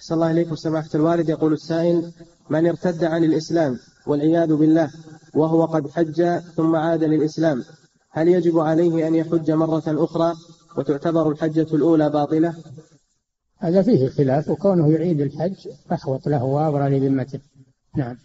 صلى الله عليكم سماحة الوالد. يقول السائل: من ارتد عن الإسلام والعياذ بالله وهو قد حج ثم عاد للإسلام، هل يجب عليه أن يحج مرة أخرى وتعتبر الحجة الأولى باطلة؟ هذا فيه خلاف، وكونه يعيد الحج أحوط له وأبرى لذمته. نعم.